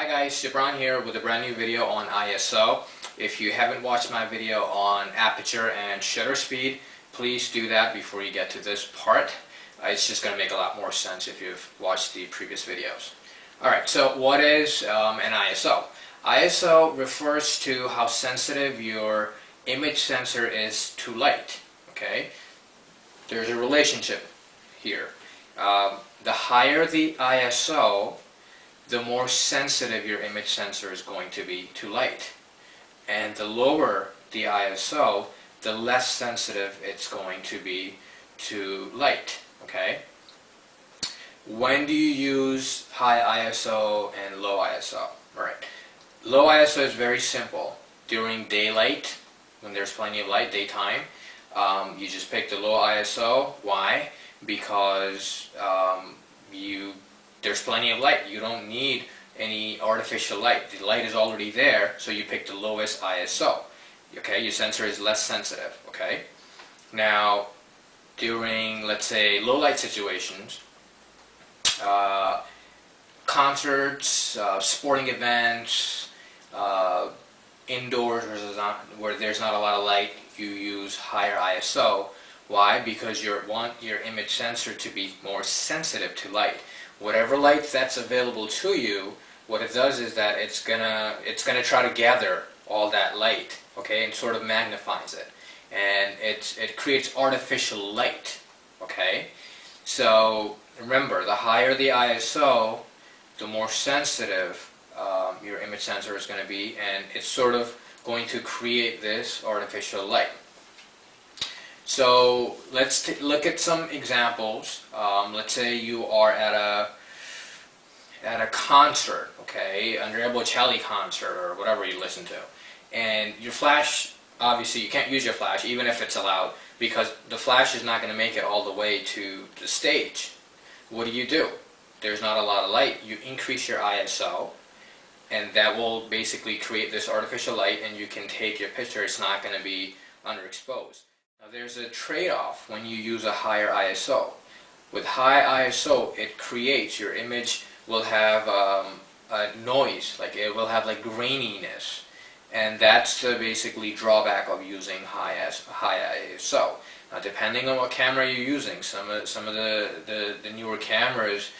Hi guys, Gibran here with a brand new video on ISO. If you haven't watched my video on aperture and shutter speed, please do that before you get to this part. It's just going to make a lot more sense if you've watched the previous videos. Alright, so what is an ISO? ISO refers to how sensitive your image sensor is to light. Okay, there's a relationship here. The higher the ISO, the more sensitive your image sensor is going to be to light. And the lower the ISO, the less sensitive it's going to be to light. Okay? When do you use high ISO and low ISO? All right. Low ISO is very simple. During daylight, when there's plenty of light, daytime, you just pick the low ISO. Why? Because there's plenty of light. You don't need any artificial light. The light is already there, so you pick the lowest ISO. Okay, your sensor is less sensitive. Okay, now during, let's say, low light situations, concerts, sporting events, indoors where there's not a lot of light, you use higher ISO. Why? Because you want your image sensor to be more sensitive to light. Whatever light that's available to you, what it does is that it's gonna try to gather all that light, okay, and sort of magnifies it, and it creates artificial light, okay. So remember, the higher the ISO, the more sensitive your image sensor is going to be, and it's sort of going to create this artificial light. So let's look at some examples. Let's say you are at a concert, okay, Andrea Bocelli concert or whatever you listen to, and your flash, obviously you can't use your flash even if it's allowed, because the flash is not going to make it all the way to the stage. What do? There's not a lot of light. You increase your ISO, and that will basically create this artificial light, and you can take your picture. It's not going to be underexposed. Now, there's a trade-off when you use a higher ISO. With high ISO, it creates, your image will have a noise, like it will have like graininess, and that's the basically drawback of using high ISO. Now, depending on what camera you're using, some of the newer cameras,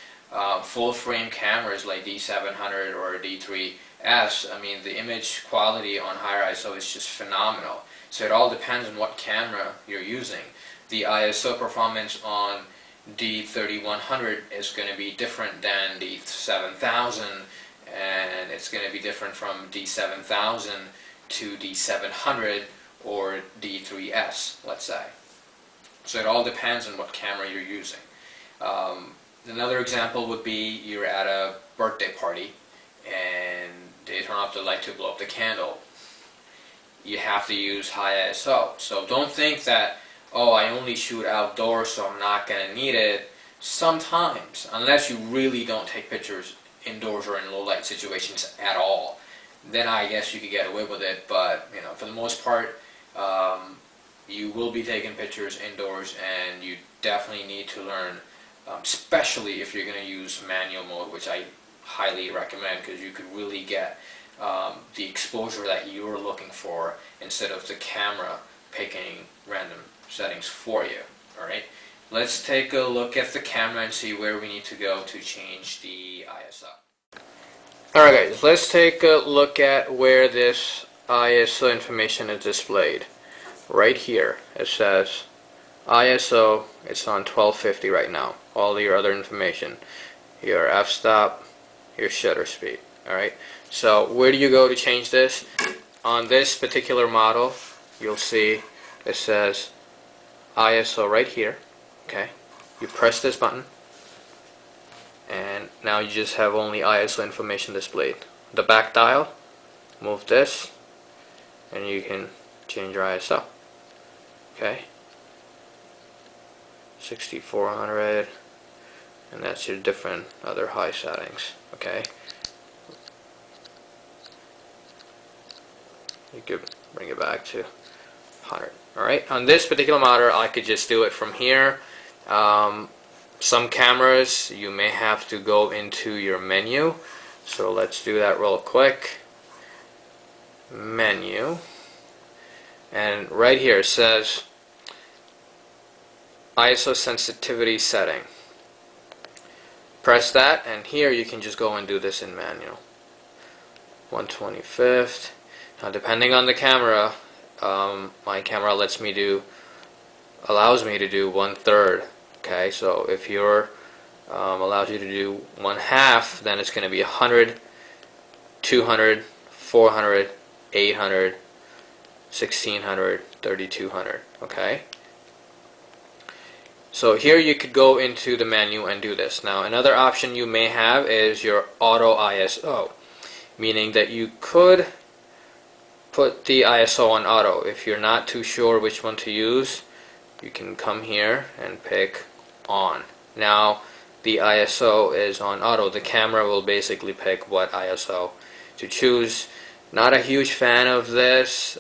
full-frame cameras like D700 or D3S, I mean, the image quality on higher ISO is just phenomenal. So it all depends on what camera you're using. The ISO performance on D3100 is going to be different than D7000, and it's going to be different from D7000 to D700 or D3S, let's say. So it all depends on what camera you're using. Another example would be you're at a birthday party and they turn off the light to blow up the candle. You have to use high ISO. So don't think that, oh, I only shoot outdoors, so I'm not going to need it. Sometimes, unless you really don't take pictures indoors or in low light situations at all, then I guess you could get away with it. But you know, for the most part, you will be taking pictures indoors, and you definitely need to learn, especially if you're going to use manual mode, which I highly recommend, because you could really get the exposure that you're looking for instead of the camera picking random settings for you. Alright, let's take a look at the camera and see where we need to go to change the ISO. Alright guys, let's take a look at where this ISO information is displayed. Right here it says ISO, it's on 1250 right now. All your other information, your f-stop, your shutter speed. Alright, so where do you go to change this? On this particular model, you'll see it says ISO right here. Okay, you press this button, and now you just have only ISO information displayed. The back dial, move this, and you can change your ISO. Okay, 6400, and that's your different other high settings. Okay. You could bring it back to 100. Alright, on this particular model, I could just do it from here. Some cameras, you may have to go into your menu. So let's do that real quick. Menu. And right here it says ISO sensitivity setting. Press that, and here you can just go and do this in manual. 1/25. Now, depending on the camera, my camera allows me to do 1/3. Okay, so if your allows you to do 1/2, then it's going to be 100, 200, 400, 800, 1600, 3200. Okay. So here you could go into the menu and do this. Now, another option you may have is your auto ISO, meaning that you could put the ISO on auto. If you're not too sure which one to use, you can come here and pick on. Now, the ISO is on auto. The camera will basically pick what ISO to choose. Not a huge fan of this.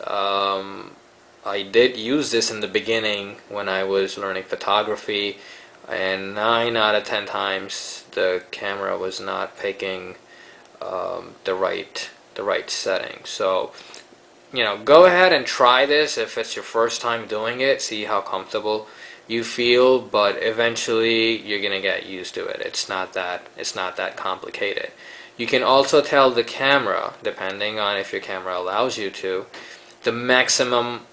I did use this in the beginning when I was learning photography, and 9 out of 10 times the camera was not picking the right setting. So, you know, go ahead and try this if it's your first time doing it. See how comfortable you feel, but eventually you're gonna get used to it. It's not that complicated. You can also tell the camera, depending on if your camera allows you to, the maximum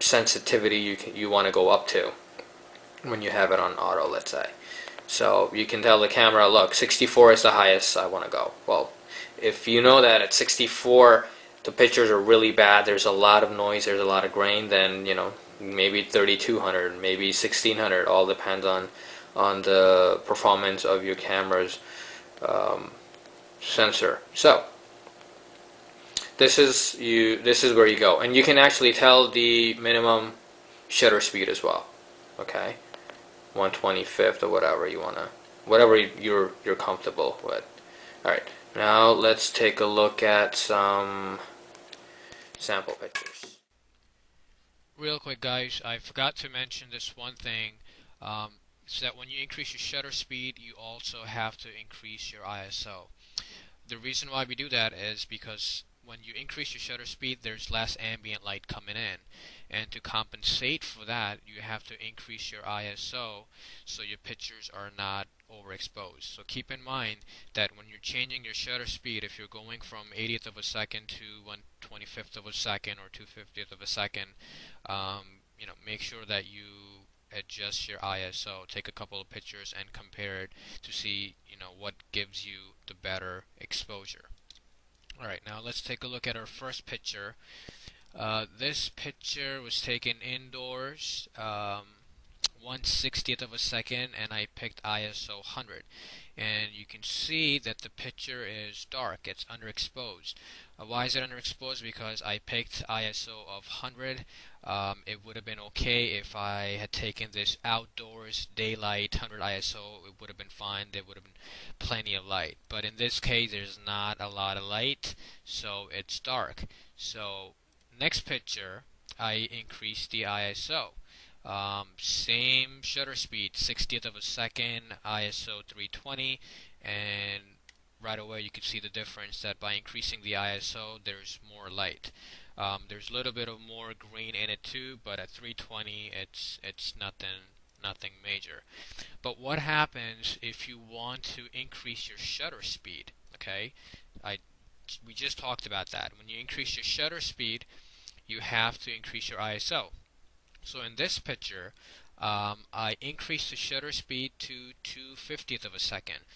sensitivity you want to go up to when you have it on auto, let's say. So you can tell the camera, look, 64 is the highest I want to go. Well, if you know that at 64 the pictures are really bad, there's a lot of noise, there's a lot of grain, then, you know, maybe 3200, maybe 1600, all depends on the performance of your camera's sensor. So this is where you go, and you can actually tell the minimum shutter speed as well. Okay, 1/25 or whatever you wanna, whatever you're comfortable with. All right, now let's take a look at some sample pictures. Real quick, guys, I forgot to mention this one thing, so that when you increase your shutter speed, you also have to increase your ISO. The reason why we do that is because when you increase your shutter speed, there's less ambient light coming in, and to compensate for that, you have to increase your ISO so your pictures are not overexposed. So keep in mind that when you're changing your shutter speed, if you're going from 1/80th of a second to 1/25th of a second or 2/50th of a second, you know, make sure that you adjust your ISO. Take a couple of pictures and compare it to see, you know, what gives you the better exposure. Alright, now let's take a look at our first picture. This picture was taken indoors, 1/60th of a second, and I picked ISO 100. And you can see that the picture is dark, it's underexposed. Why is it underexposed? Because I picked ISO of 100. It would have been okay if I had taken this outdoors, daylight, 100 ISO. It would have been fine. There would have been plenty of light. But in this case, there's not a lot of light, so it's dark. So next picture, I increased the ISO. Same shutter speed, 1/60th of a second, ISO 320, and right away you can see the difference that by increasing the ISO, there's more light. There's a little bit of more green in it too, but at 320, it's nothing major. But what happens if you want to increase your shutter speed? Okay, we just talked about that. When you increase your shutter speed, you have to increase your ISO. So in this picture, I increased the shutter speed to 2/50th of a second,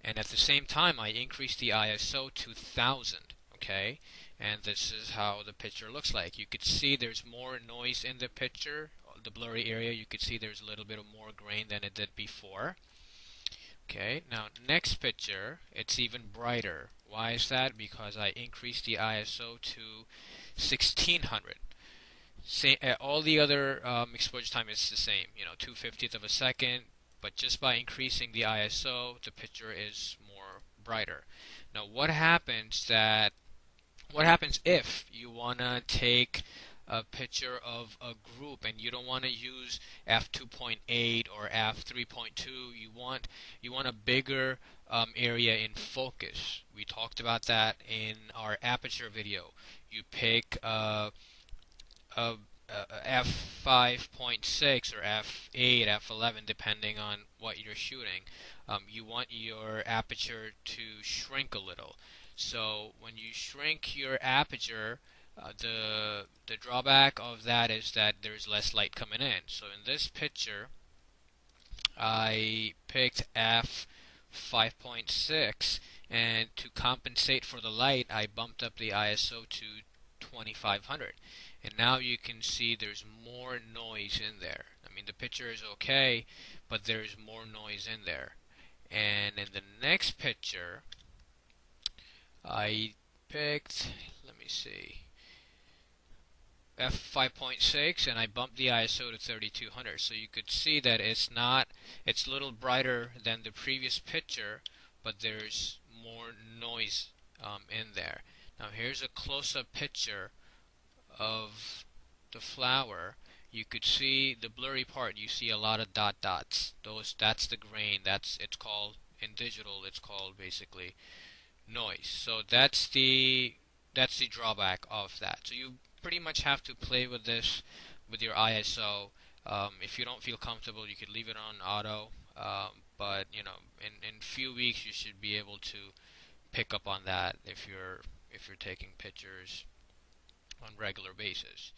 and at the same time I increased the ISO to 1000. Okay, and this is how the picture looks like. You could see there's more noise in the picture, the blurry area. You could see there's a little bit of more grain than it did before. Okay, now next picture, it's even brighter. Why is that? Because I increased the ISO to 1600. Same, all the other exposure time is the same, you know, 2/50th of a second, but just by increasing the ISO, the picture is more brighter. Now, what happens if you want to take a picture of a group and you don't want to use f/2.8 or f/3.2? You want a bigger area in focus. We talked about that in our aperture video. You pick f5.6 or f8, f11, depending on what you're shooting. You want your aperture to shrink a little. So when you shrink your aperture, the drawback of that is that there's less light coming in. So in this picture, I picked f5.6, and to compensate for the light, I bumped up the ISO to 2500. And now you can see there's more noise in there. I mean, the picture is okay, but there's more noise in there. And in the next picture, I picked, let me see, f5.6, and I bumped the ISO to 3200. So you could see that it's a little brighter than the previous picture, but there's more noise in there. Now here's a close-up picture of the flower. You could see the blurry part. You see a lot of dot dots. That's the grain. It's called in digital. It's called basically noise. So that's the drawback of that. So you pretty much have to play with this, with your ISO. If you don't feel comfortable, you could leave it on auto. But you know, in few weeks, you should be able to pick up on that if you're taking pictures on a regular basis.